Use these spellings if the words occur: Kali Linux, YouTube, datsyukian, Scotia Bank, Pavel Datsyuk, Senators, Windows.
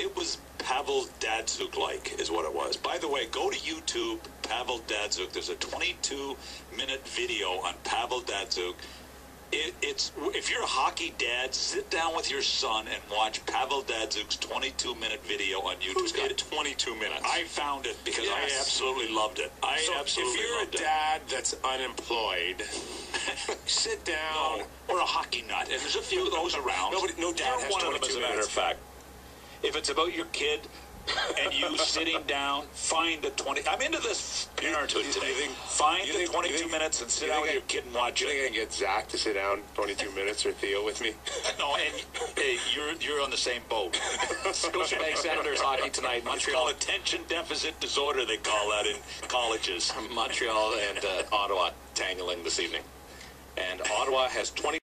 It was Pavel Datsyuk-like is what it was. By the way, go to YouTube, Pavel Datsyuk. There's a 22-minute video on Pavel Datsyuk. It's if you're a hockey dad, sit down with your son and watch Pavel Datsyuk's 22-minute video on YouTube. Who's got 22 minutes? I found it because I absolutely loved it. If you're a dad that's unemployed, sit down. No, or a hockey nut. And there's a few of those around. No dad has 22 minutes. As a matter of fact, if it's about your kid and you sitting down, find the 20. I'm into this parenthood today. Find the 22 minutes and sit down with your kid and watch it. You think I can get Zach to sit down 22 minutes or Theo with me? No, and you're on the same boat. Scotia Bank Senators hockey tonight. Montreal attention deficit disorder, they call that in colleges. Montreal and Ottawa tangling this evening, and Ottawa has 20.